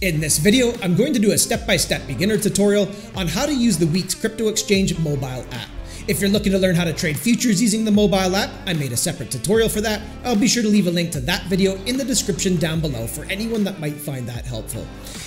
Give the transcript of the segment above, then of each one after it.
In this video, I'm going to do a step-by-step beginner tutorial on how to use the week's Crypto Exchange mobile app. If you're looking to learn how to trade futures using the mobile app, I made a separate tutorial for that. I'll be sure to leave a link to that video in the description down below for anyone that might find that helpful.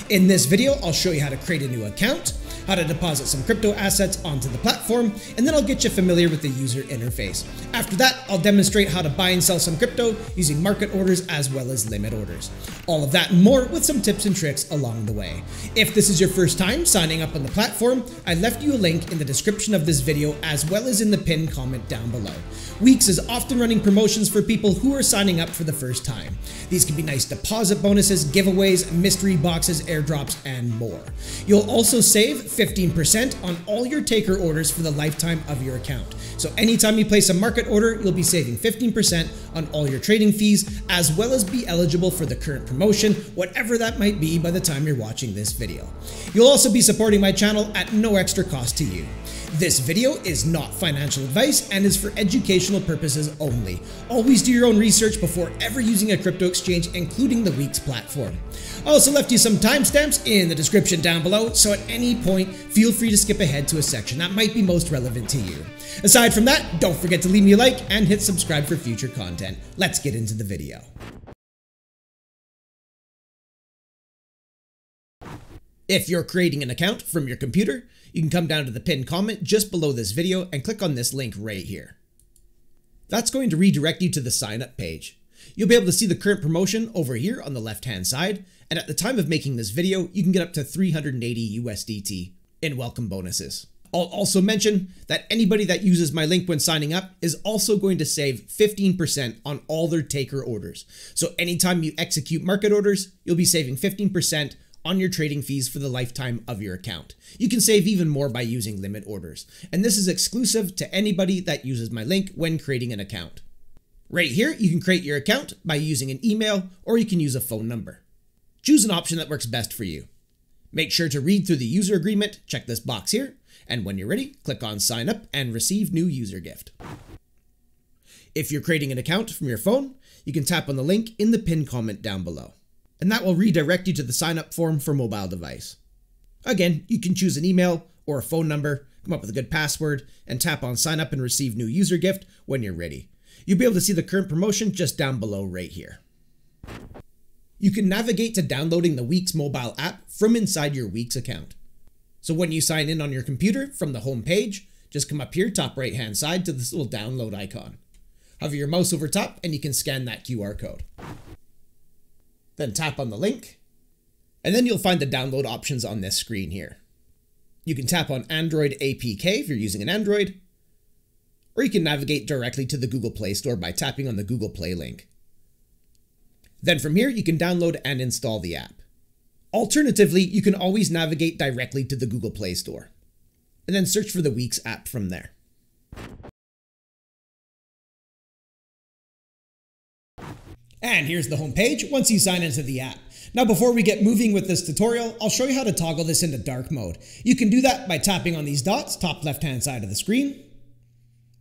In this video, I'll show you how to create a new account, how to deposit some crypto assets onto the platform, and then I'll get you familiar with the user interface. After that, I'll demonstrate how to buy and sell some crypto using market orders as well as limit orders. All of that and more with some tips and tricks along the way. If this is your first time signing up on the platform, I left you a link in the description of this video as well as in the pinned comment down below. Weeks is often running promotions for people who are signing up for the first time. These can be nice deposit bonuses, giveaways, mystery boxes, airdrops, and more. You'll also save 15% on all your taker orders for the lifetime of your account. So anytime you place a market order, you'll be saving 15% on all your trading fees, as well as be eligible for the current promotion, whatever that might be by the time you're watching this video. You'll also be supporting my channel at no extra cost to you. This video is not financial advice and is for educational purposes only. Always do your own research before ever using a crypto exchange, including the week's platform. I also left you some timestamps in the description down below, so at any point, feel free to skip ahead to a section that might be most relevant to you. Aside from that, don't forget to leave me a like and hit subscribe for future content. Let's get into the video. If you're creating an account from your computer, you can come down to the pinned comment just below this video and click on this link right here. That's going to redirect you to the sign up page. You'll be able to see the current promotion over here on the left hand side, and at the time of making this video, you can get up to 380 USDT in welcome bonuses. I'll also mention that anybody that uses my link when signing up is also going to save 15% on all their taker orders. So anytime you execute market orders, you'll be saving 15% on your trading fees for the lifetime of your account. You can save even more by using limit orders, and this is exclusive to anybody that uses my link when creating an account. Right here, you can create your account by using an email, or you can use a phone number. Choose an option that works best for you. Make sure to read through the user agreement, check this box here, and when you're ready, click on sign up and receive new user gift. If you're creating an account from your phone, you can tap on the link in the pinned comment down below, and that will redirect you to the sign-up form for mobile device. Again, you can choose an email or a phone number, come up with a good password, and tap on sign up and receive new user gift when you're ready. You'll be able to see the current promotion just down below right here. You can navigate to downloading the Week's mobile app from inside your Week's account. So when you sign in on your computer from the home page, just come up here, top right-hand side, to this little download icon. Hover your mouse over top and you can scan that QR code. Then tap on the link, and then you'll find the download options on this screen here. You can tap on Android APK if you're using an Android, or you can navigate directly to the Google Play Store by tapping on the Google Play link. Then from here, you can download and install the app. Alternatively, you can always navigate directly to the Google Play Store, and then search for the Week's app from there. And here's the home page once you sign into the app. Now, before we get moving with this tutorial, I'll show you how to toggle this into dark mode. You can do that by tapping on these dots, top left-hand side of the screen.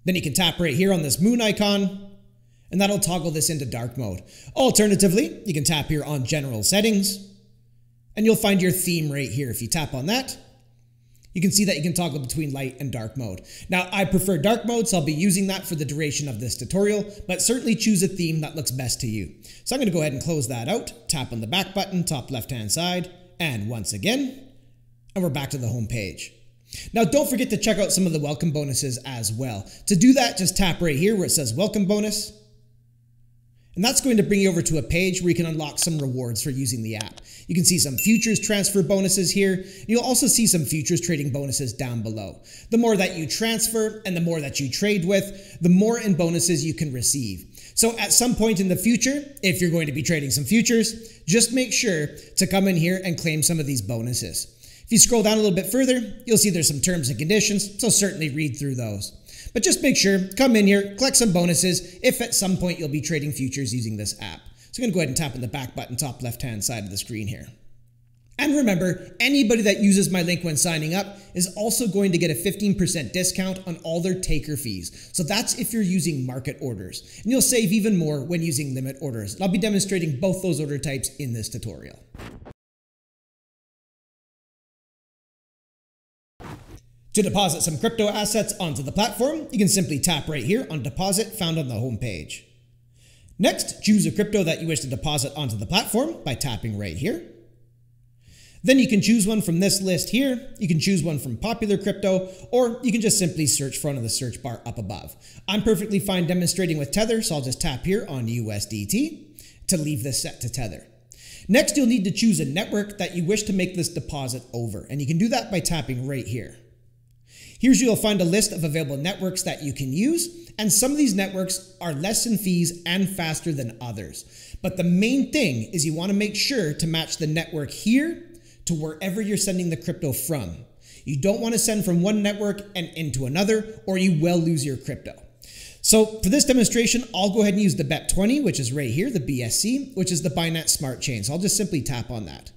Then you can tap right here on this moon icon, and that'll toggle this into dark mode. Alternatively, you can tap here on general settings, and you'll find your theme right here. If you tap on that, you can see that you can toggle between light and dark mode. Now, I prefer dark mode, so I'll be using that for the duration of this tutorial, but certainly choose a theme that looks best to you. So I'm gonna go ahead and close that out, tap on the back button, top left-hand side, and once again, and we're back to the home page. Now, don't forget to check out some of the welcome bonuses as well. To do that, just tap right here where it says welcome bonus, and that's going to bring you over to a page where you can unlock some rewards for using the app. You can see some futures transfer bonuses here. You'll also see some futures trading bonuses down below. The more that you transfer and the more that you trade with, the more in bonuses you can receive. So at some point in the future, if you're going to be trading some futures, just make sure to come in here and claim some of these bonuses. If you scroll down a little bit further, you'll see there's some terms and conditions, so certainly read through those. But just make sure, come in here, collect some bonuses if at some point you'll be trading futures using this app. So I'm gonna go ahead and tap on the back button, top left-hand side of the screen here. And remember, anybody that uses my link when signing up is also going to get a 15% discount on all their taker fees. So that's if you're using market orders. And you'll save even more when using limit orders. And I'll be demonstrating both those order types in this tutorial. To deposit some crypto assets onto the platform, you can simply tap right here on Deposit found on the homepage. Next, choose a crypto that you wish to deposit onto the platform by tapping right here. Then you can choose one from this list here, you can choose one from popular crypto, or you can just simply search for one in the search bar up above. I'm perfectly fine demonstrating with Tether, so I'll just tap here on USDT to leave this set to Tether. Next, you'll need to choose a network that you wish to make this deposit over, and you can do that by tapping right here. Here you'll find a list of available networks that you can use, and some of these networks are less in fees and faster than others. But the main thing is you want to make sure to match the network here to wherever you're sending the crypto from. You don't want to send from one network and into another, or you will lose your crypto. So for this demonstration, I'll go ahead and use the BEP20, which is right here, the BSC, which is the Binance Smart Chain. So I'll just simply tap on that.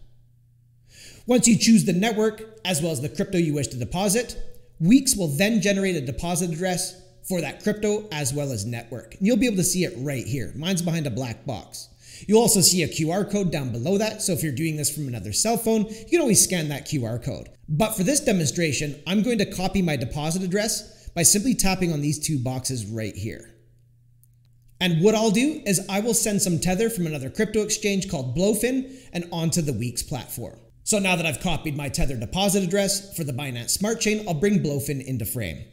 Once you choose the network as well as the crypto you wish to deposit, Weeks will then generate a deposit address for that crypto as well as network. And you'll be able to see it right here. Mine's behind a black box. You'll also see a QR code down below that, so if you're doing this from another cell phone, you can always scan that QR code. But for this demonstration, I'm going to copy my deposit address by simply tapping on these two boxes right here. And what I'll do is I will send some Tether from another crypto exchange called Blofin and onto the Weeks platform. So now that I've copied my Tether deposit address for the Binance Smart Chain, I'll bring Blofin into frame.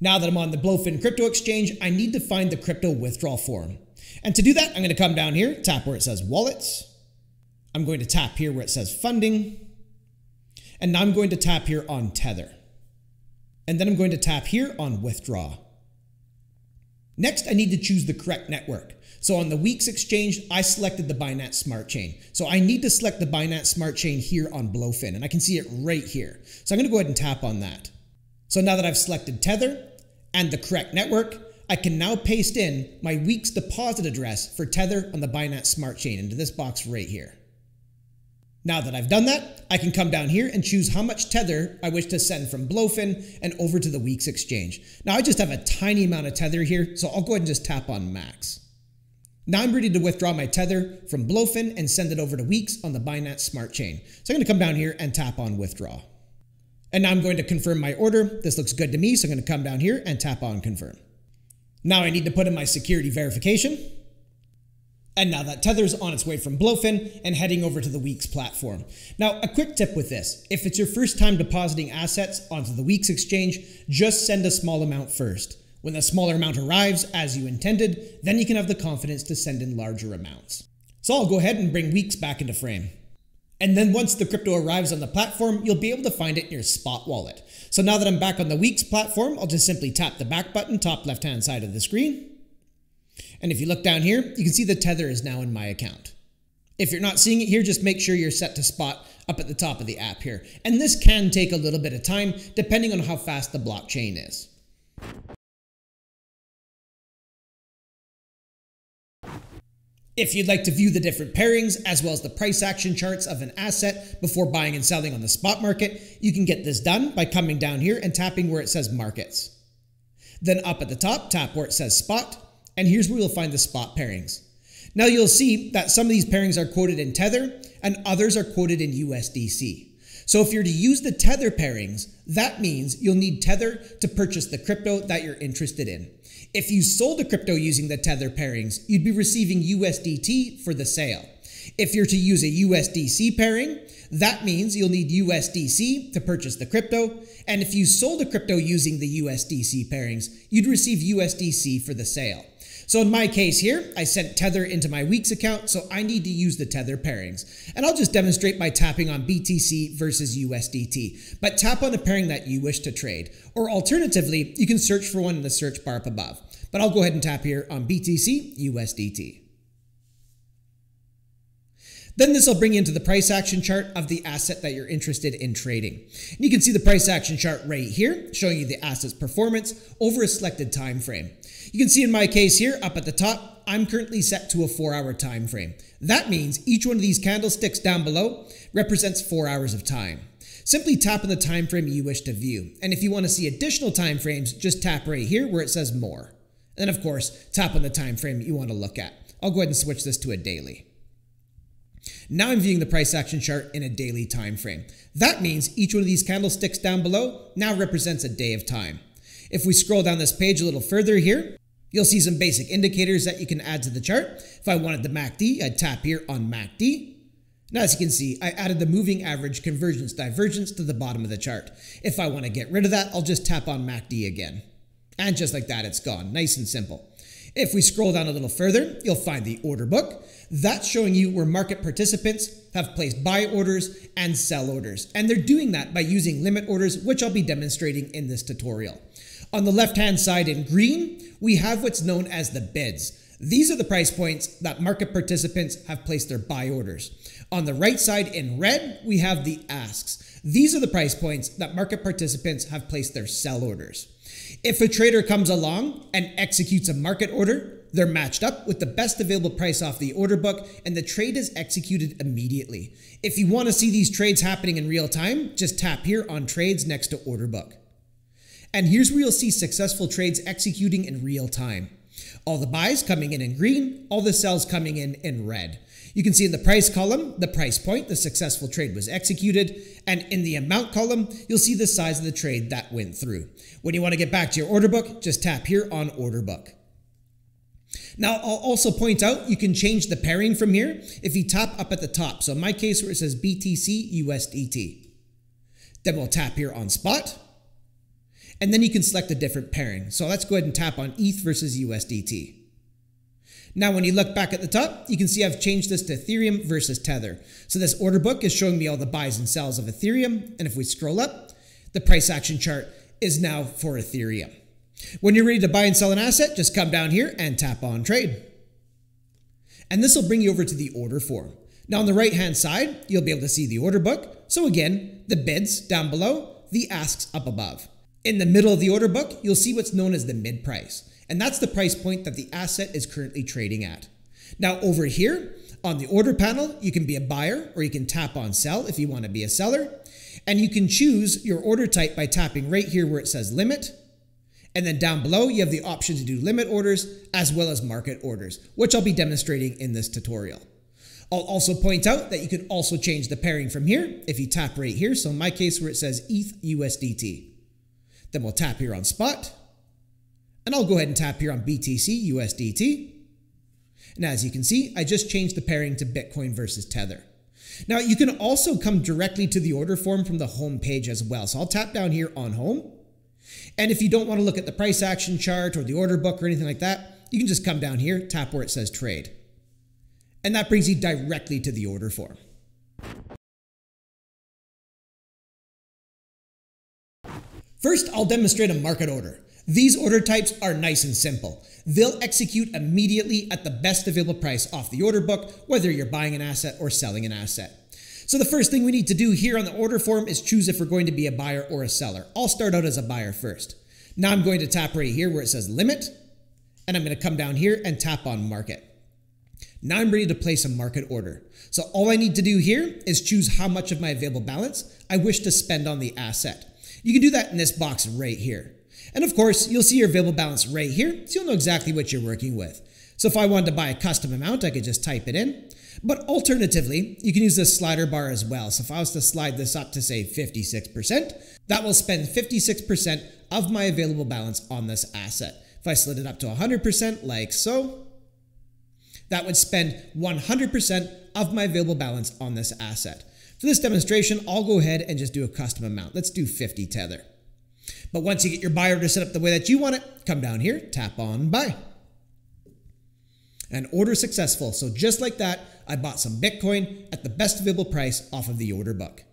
Now that I'm on the Blofin crypto exchange, I need to find the crypto withdrawal form. And to do that, I'm going to come down here, tap where it says wallets. I'm going to tap here where it says funding. And now I'm going to tap here on Tether. And then I'm going to tap here on withdraw. Next, I need to choose the correct network. So on the Weeks exchange, I selected the Binance Smart Chain. So I need to select the Binance Smart Chain here on Blofin, and I can see it right here. So I'm going to go ahead and tap on that. So now that I've selected Tether and the correct network, I can now paste in my Weeks deposit address for Tether on the Binance Smart Chain into this box right here. Now that I've done that, I can come down here and choose how much Tether I wish to send from Blofin and over to the Weeks exchange. Now I just have a tiny amount of Tether here, so I'll go ahead and just tap on max. Now I'm ready to withdraw my Tether from Blofin and send it over to Weeks on the Binance Smart Chain. So I'm going to come down here and tap on withdraw. And now I'm going to confirm my order. This looks good to me, so I'm going to come down here and tap on confirm. Now I need to put in my security verification. And now that Tether's on its way from Blofin and heading over to the Weeks platform. Now, a quick tip with this. If it's your first time depositing assets onto the Weeks exchange, just send a small amount first. When the smaller amount arrives as you intended, then you can have the confidence to send in larger amounts. So I'll go ahead and bring Weeks back into frame. And then once the crypto arrives on the platform, you'll be able to find it in your spot wallet. So now that I'm back on the Weeks platform, I'll just simply tap the back button, top left-hand side of the screen. And if you look down here, you can see the Tether is now in my account. If you're not seeing it here, just make sure you're set to spot up at the top of the app here. And this can take a little bit of time depending on how fast the blockchain is. If you'd like to view the different pairings as well as the price action charts of an asset before buying and selling on the spot market, you can get this done by coming down here and tapping where it says markets. Then up at the top, tap where it says spot, and here's where you'll find the spot pairings. Now you'll see that some of these pairings are quoted in Tether and others are quoted in USDC. So if you're to use the Tether pairings, that means you'll need Tether to purchase the crypto that you're interested in. If you sold a crypto using the Tether pairings, you'd be receiving USDT for the sale. If you're to use a USDC pairing, that means you'll need USDC to purchase the crypto. And if you sold a crypto using the USDC pairings, you'd receive USDC for the sale. So in my case here, I sent Tether into my Weeks account, so I need to use the Tether pairings. And I'll just demonstrate by tapping on BTC versus USDT, but tap on a pairing that you wish to trade. Or alternatively, you can search for one in the search bar up above. But I'll go ahead and tap here on BTC USDT. Then this will bring you into the price action chart of the asset that you're interested in trading. And you can see the price action chart right here, showing you the asset's performance over a selected time frame. You can see in my case here, up at the top, I'm currently set to a 4-hour time frame. That means each one of these candlesticks down below represents 4 hours of time. Simply tap on the time frame you wish to view. And if you want to see additional time frames, just tap right here where it says more. And then of course, tap on the time frame you want to look at. I'll go ahead and switch this to a daily. Now I'm viewing the price action chart in a daily time frame. That means each one of these candlesticks down below now represents a day of time. If we scroll down this page a little further here, you'll see some basic indicators that you can add to the chart. If I wanted the MACD, I'd tap here on MACD. Now, as you can see, I added the moving average convergence divergence to the bottom of the chart. If I want to get rid of that, I'll just tap on MACD again. And just like that, it's gone. Nice and simple. If we scroll down a little further, you'll find the order book. That's showing you where market participants have placed buy orders and sell orders. And they're doing that by using limit orders, which I'll be demonstrating in this tutorial. On the left-hand side in green, we have what's known as the bids. These are the price points that market participants have placed their buy orders. On the right side in red, we have the asks. These are the price points that market participants have placed their sell orders. If a trader comes along and executes a market order, they're matched up with the best available price off the order book, and the trade is executed immediately. If you want to see these trades happening in real time, just tap here on trades next to order book. And here's where you'll see successful trades executing in real time. All the buys coming in green, all the sells coming in red. You can see in the price column, the price point the successful trade was executed, and in the amount column, you'll see the size of the trade that went through. When you want to get back to your order book, just tap here on order book. Now, I'll also point out you can change the pairing from here if you tap up at the top. So in my case where it says BTC USDT. Then we'll tap here on spot. And then you can select a different pairing. So let's go ahead and tap on ETH versus USDT. Now, when you look back at the top, you can see I've changed this to Ethereum versus Tether. So this order book is showing me all the buys and sells of Ethereum. And if we scroll up, the price action chart is now for Ethereum. When you're ready to buy and sell an asset, just come down here and tap on trade. And this will bring you over to the order form. Now, on the right-hand side, you'll be able to see the order book. So again, the bids down below, the asks up above. In the middle of the order book, you'll see what's known as the mid price, and that's the price point that the asset is currently trading at. Now over here on the order panel, you can be a buyer or you can tap on sell if you want to be a seller, and you can choose your order type by tapping right here where it says limit, and then down below you have the option to do limit orders as well as market orders, which I'll be demonstrating in this tutorial. I'll also point out that you can also change the pairing from here if you tap right here, so in my case where it says ETH USDT. Then we'll tap here on spot, and I'll go ahead and tap here on BTC USDT. And as you can see, I just changed the pairing to Bitcoin versus Tether. Now you can also come directly to the order form from the home page as well. So I'll tap down here on home. And if you don't want to look at the price action chart or the order book or anything like that, you can just come down here, tap where it says trade. And that brings you directly to the order form. First, I'll demonstrate a market order. These order types are nice and simple. They'll execute immediately at the best available price off the order book, whether you're buying an asset or selling an asset. So the first thing we need to do here on the order form is choose if we're going to be a buyer or a seller. I'll start out as a buyer first. Now I'm going to tap right here where it says limit, and I'm going to come down here and tap on market. Now I'm ready to place a market order. So all I need to do here is choose how much of my available balance I wish to spend on the asset. You can do that in this box right here. And of course, you'll see your available balance right here, so you'll know exactly what you're working with. So if I wanted to buy a custom amount, I could just type it in. But alternatively, you can use this slider bar as well. So if I was to slide this up to say 56%, that will spend 56% of my available balance on this asset. If I slid it up to 100%, like so, that would spend 100% of my available balance on this asset. For this demonstration, I'll go ahead and just do a custom amount. Let's do 50 Tether. But once you get your buy order set up the way that you want it, come down here, tap on buy. And order successful. So just like that, I bought some Bitcoin at the best available price off of the order book.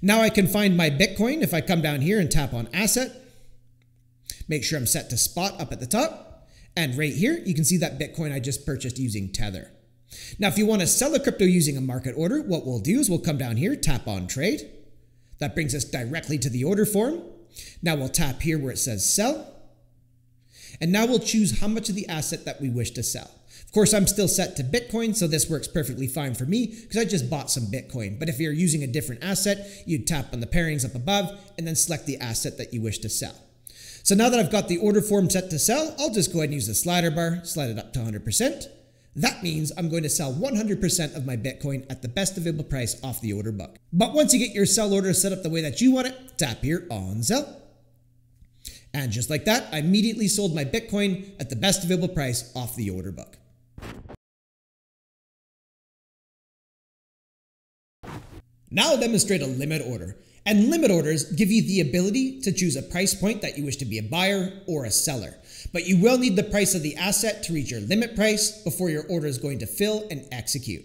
Now I can find my Bitcoin if I come down here and tap on asset. Make sure I'm set to spot up at the top. And right here, you can see that Bitcoin I just purchased using Tether. Now, if you want to sell a crypto using a market order, what we'll do is we'll come down here, tap on trade. That brings us directly to the order form. Now we'll tap here where it says sell. And now we'll choose how much of the asset that we wish to sell. Of course, I'm still set to Bitcoin, so this works perfectly fine for me because I just bought some Bitcoin. But if you're using a different asset, you'd tap on the pairings up above and then select the asset that you wish to sell. So now that I've got the order form set to sell, I'll just go ahead and use the slider bar, slide it up to 100%. That means I'm going to sell 100% of my Bitcoin at the best available price off the order book. But once you get your sell order set up the way that you want it, tap here on sell. And just like that, I immediately sold my Bitcoin at the best available price off the order book. Now I'll demonstrate a limit order. And limit orders give you the ability to choose a price point that you wish to be a buyer or a seller. But you will need the price of the asset to reach your limit price before your order is going to fill and execute.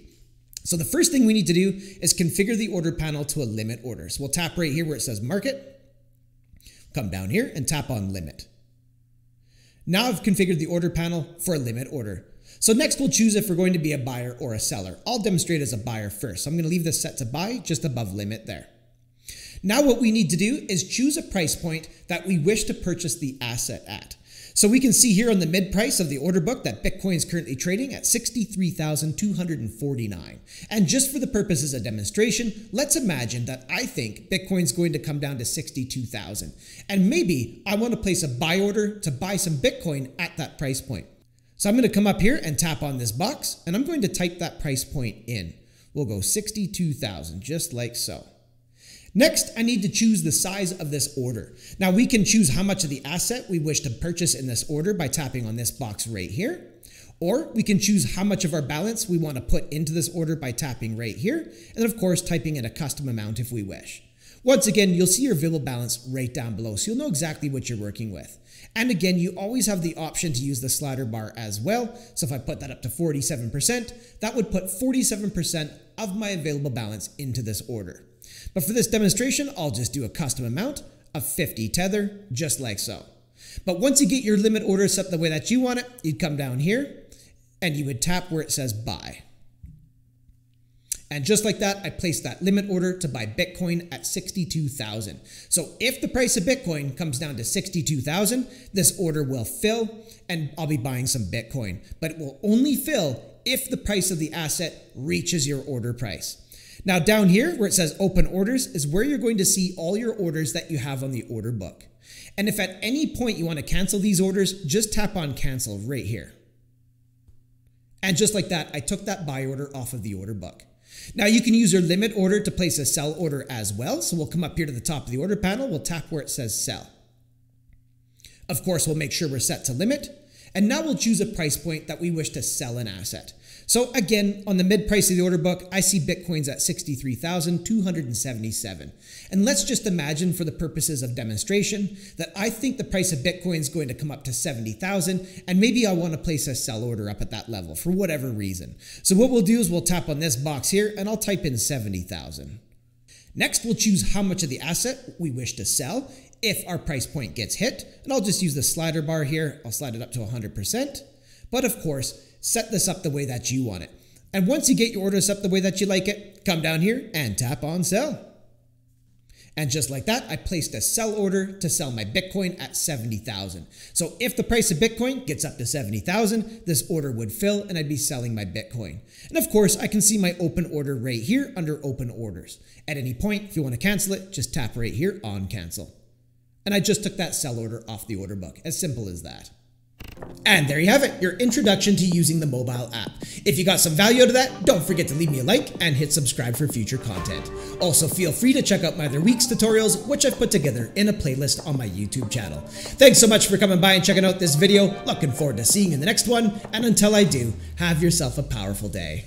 So the first thing we need to do is configure the order panel to a limit order. So we'll tap right here where it says market. Come down here and tap on limit. Now I've configured the order panel for a limit order. So next we'll choose if we're going to be a buyer or a seller. I'll demonstrate as a buyer first. So I'm going to leave this set to buy just above limit there. Now what we need to do is choose a price point that we wish to purchase the asset at. So we can see here on the mid price of the order book that Bitcoin is currently trading at $63,249. And just for the purposes of demonstration, let's imagine that I think Bitcoin's going to come down to $62,000. And maybe I want to place a buy order to buy some Bitcoin at that price point. So I'm going to come up here and tap on this box, and I'm going to type that price point in. We'll go 62,000, just like so. Next, I need to choose the size of this order. Now we can choose how much of the asset we wish to purchase in this order by tapping on this box right here, or we can choose how much of our balance we want to put into this order by tapping right here, and of course typing in a custom amount if we wish. Once again, you'll see your available balance right down below, so you'll know exactly what you're working with. And again, you always have the option to use the slider bar as well. So if I put that up to 47%, that would put 47% of my available balance into this order. But for this demonstration, I'll just do a custom amount of 50 Tether, just like so. But once you get your limit order set the way that you want it, you'd come down here and you would tap where it says buy. And just like that, I placed that limit order to buy Bitcoin at $62,000. So if the price of Bitcoin comes down to $62,000, this order will fill and I'll be buying some Bitcoin. But it will only fill if the price of the asset reaches your order price. Now down here where it says open orders is where you're going to see all your orders that you have on the order book. And if at any point you want to cancel these orders, just tap on cancel right here. And just like that, I took that buy order off of the order book. Now you can use your limit order to place a sell order as well. So we'll come up here to the top of the order panel. We'll tap where it says sell. Of course, we'll make sure we're set to limit. And now we'll choose a price point that we wish to sell an asset. So again, on the mid price of the order book, I see Bitcoin's at $63,277. And let's just imagine for the purposes of demonstration that I think the price of Bitcoin is going to come up to $70,000, and maybe I want to place a sell order up at that level for whatever reason. So what we'll do is we'll tap on this box here and I'll type in $70,000. Next, we'll choose how much of the asset we wish to sell if our price point gets hit. And I'll just use the slider bar here. I'll slide it up to 100%. But of course, set this up the way that you want it. And once you get your orders up the way that you like it, come down here and tap on sell. And just like that, I placed a sell order to sell my Bitcoin at $70,000. So if the price of Bitcoin gets up to $70,000, this order would fill and I'd be selling my Bitcoin. And of course, I can see my open order right here under open orders. At any point, if you want to cancel it, just tap right here on cancel. And I just took that sell order off the order book. As simple as that. And there you have it, your introduction to using the mobile app. If you got some value out of that, don't forget to leave me a like and hit subscribe for future content. Also, feel free to check out my other week's tutorials, which I've put together in a playlist on my YouTube channel. Thanks so much for coming by and checking out this video. Looking forward to seeing you in the next one. And until I do, have yourself a powerful day.